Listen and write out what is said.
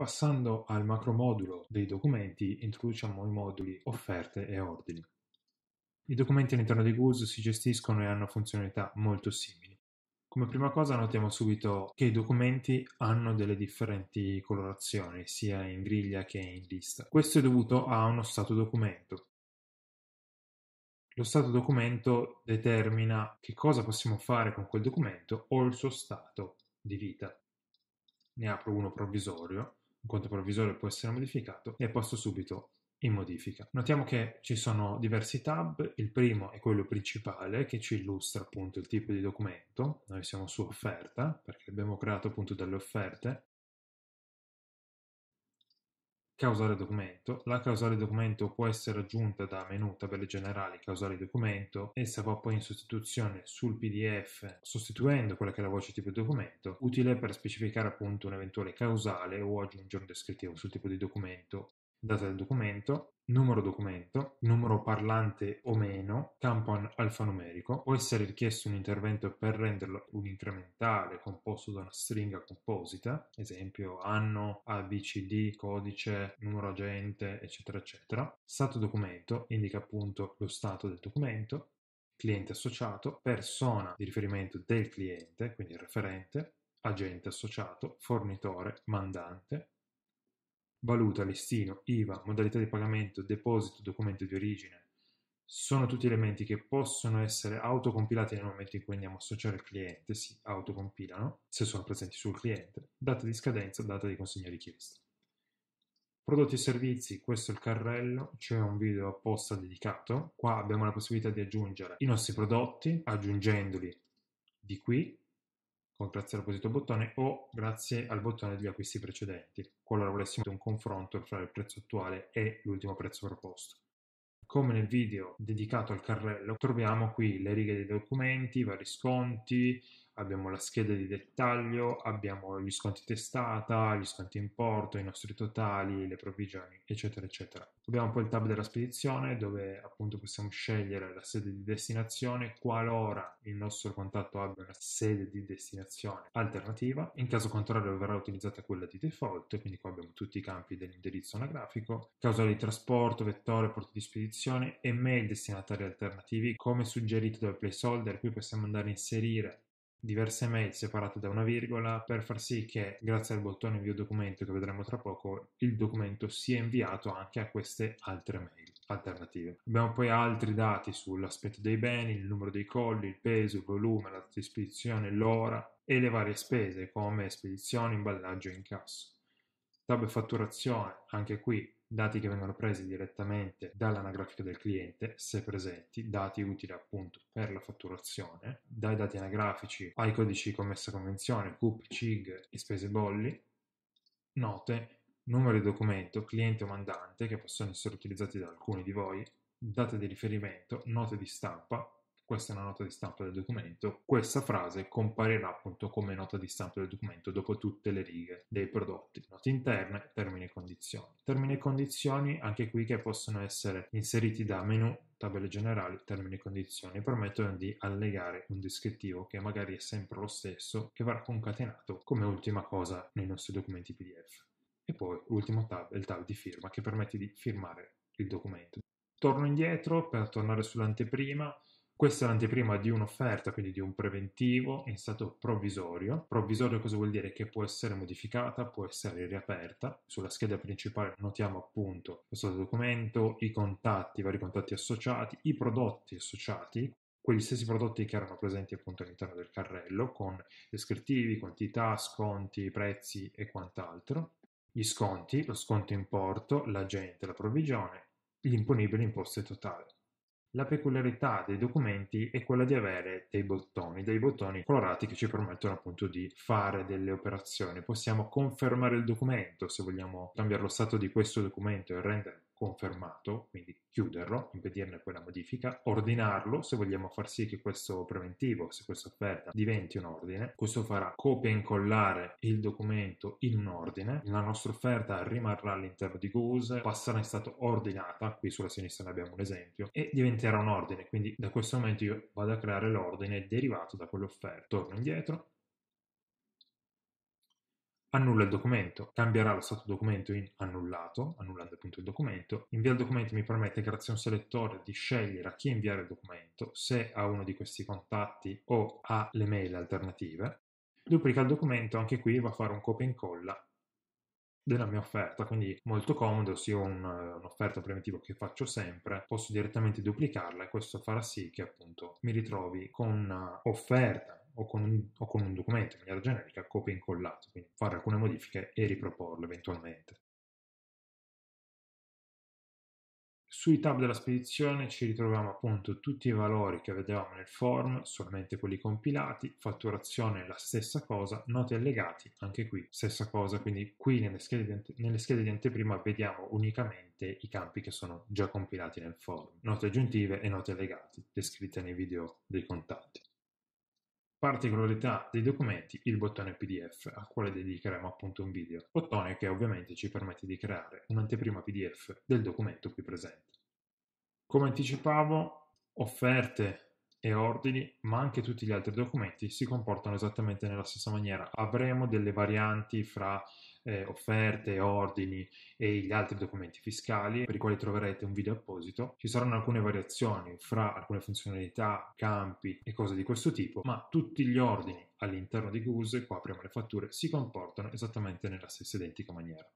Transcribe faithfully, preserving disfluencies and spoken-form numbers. Passando al macro modulo dei documenti, introduciamo i moduli offerte e ordini. I documenti all'interno di Goose si gestiscono e hanno funzionalità molto simili. Come prima cosa notiamo subito che i documenti hanno delle differenti colorazioni, sia in griglia che in lista. Questo è dovuto a uno stato documento. Lo stato documento determina che cosa possiamo fare con quel documento o il suo stato di vita. Ne apro uno provvisorio. Un conto provvisorio può essere modificato e posto subito in modifica. Notiamo che ci sono diversi tab, il primo è quello principale che ci illustra appunto il tipo di documento, noi siamo su offerta perché abbiamo creato appunto delle offerte, causale documento, la causale documento può essere aggiunta da menu tabelle generali causale documento, essa va poi in sostituzione sul P D F sostituendo quella che è la voce tipo di documento, utile per specificare appunto un eventuale causale o aggiungere un descrittivo sul tipo di documento, data del documento, numero documento, numero parlante o meno, campo alfanumerico, può essere richiesto un intervento per renderlo un incrementale composto da una stringa composita, esempio anno, A B C D, codice, numero agente, eccetera, eccetera. Stato documento, indica appunto lo stato del documento, cliente associato, persona di riferimento del cliente, quindi il referente, agente associato, fornitore, mandante, valuta, listino, I V A, modalità di pagamento, deposito, documento di origine. Sono tutti elementi che possono essere autocompilati nel momento in cui andiamo a associare il cliente, si autocompilano, se sono presenti sul cliente, data di scadenza, data di consegna richiesta. Prodotti e servizi, questo è il carrello, c'è un video apposta dedicato, qua abbiamo la possibilità di aggiungere i nostri prodotti, aggiungendoli di qui, grazie all'apposito bottone o grazie al bottone degli acquisti precedenti, qualora volessimo un confronto fra il prezzo attuale e l'ultimo prezzo proposto. Come nel video dedicato al carrello, troviamo qui le righe dei documenti, vari sconti, abbiamo la scheda di dettaglio, abbiamo gli sconti testata, gli sconti importo, i nostri totali, le provvigioni, eccetera, eccetera. Abbiamo poi il tab della spedizione, dove appunto possiamo scegliere la sede di destinazione, qualora il nostro contatto abbia una sede di destinazione alternativa. In caso contrario verrà utilizzata quella di default, quindi qua abbiamo tutti i campi dell'indirizzo anagrafico, causale di trasporto, vettore, porto di spedizione, e mail destinatari alternativi come suggerito dal placeholder. Qui possiamo andare a inserire diverse mail separate da una virgola per far sì che grazie al bottone invio documento che vedremo tra poco il documento sia inviato anche a queste altre mail alternative. Abbiamo poi altri dati sull'aspetto dei beni, il numero dei colli, il peso, il volume, la data di spedizione, l'ora e le varie spese come spedizione, imballaggio e incasso. Tab fatturazione, anche qui dati che vengono presi direttamente dall'anagrafica del cliente, se presenti, dati utili appunto per la fatturazione, dai dati anagrafici ai codici commessa convenzione, C U P, C I G e spese bolli, note, numero di documento, cliente o mandante che possono essere utilizzati da alcuni di voi, date di riferimento, note di stampa, questa è una nota di stampa del documento, questa frase comparirà appunto come nota di stampa del documento dopo tutte le righe dei prodotti, note interne, termini e condizioni. Termini e condizioni anche qui che possono essere inseriti da menu, tabelle generali, termini e condizioni, permettono di allegare un descrittivo che magari è sempre lo stesso, che verrà concatenato come ultima cosa nei nostri documenti P D F. E poi l'ultimo tab è il tab di firma che permette di firmare il documento. Torno indietro per tornare sull'anteprima. Questa è l'anteprima di un'offerta, quindi di un preventivo in stato provvisorio. Provvisorio cosa vuol dire? Che può essere modificata, può essere riaperta. Sulla scheda principale notiamo appunto lo stato documento, i contatti, i vari contatti associati, i prodotti associati, quegli stessi prodotti che erano presenti appunto all'interno del carrello, con descrittivi, quantità, sconti, prezzi e quant'altro. Gli sconti, lo sconto importo, l'agente, la provvigione, gli imponibili, imposte totali. La peculiarità dei documenti è quella di avere dei bottoni, dei bottoni colorati che ci permettono appunto di fare delle operazioni. Possiamo confermare il documento se vogliamo cambiare lo stato di questo documento e renderlo confermato, quindi chiuderlo, impedirne poi la modifica, ordinarlo se vogliamo far sì che questo preventivo, se questa offerta diventi un ordine, questo farà copia e incollare il documento in un ordine, la nostra offerta rimarrà all'interno di Goose, passerà in stato ordinata, qui sulla sinistra ne abbiamo un esempio, e diventerà un ordine, quindi da questo momento io vado a creare l'ordine derivato da quell'offerta, torno indietro, annulla il documento, cambierà lo stato documento in annullato, annullando appunto il documento. Invia il documento mi permette grazie a un selettore di scegliere a chi inviare il documento, se a uno di questi contatti o a le mail alternative. Duplica il documento, anche qui va a fare un copia e incolla della mia offerta, quindi molto comodo, sia un, un'offerta primitiva che faccio sempre, posso direttamente duplicarla e questo farà sì che appunto mi ritrovi con un'offerta o con un, o con un documento in maniera generica copia e incollato, quindi fare alcune modifiche e riproporle eventualmente. Sui tab della spedizione ci ritroviamo appunto tutti i valori che vedevamo nel form, solamente quelli compilati, fatturazione la stessa cosa, note allegati anche qui stessa cosa, quindi qui nelle schede di, nelle schede di anteprima vediamo unicamente i campi che sono già compilati nel form, note aggiuntive e note allegati descritte nei video dei contatti. Particolarità dei documenti, il bottone P D F al quale dedicheremo appunto un video, bottone che ovviamente ci permette di creare un'anteprima P D F del documento qui presente. Come anticipavo, offerte e ordini, ma anche tutti gli altri documenti si comportano esattamente nella stessa maniera. Avremo delle varianti fra eh, offerte, ordini e gli altri documenti fiscali, per i quali troverete un video apposito. Ci saranno alcune variazioni fra alcune funzionalità, campi e cose di questo tipo, ma tutti gli ordini all'interno di Goose, qua apriamo le fatture, si comportano esattamente nella stessa identica maniera.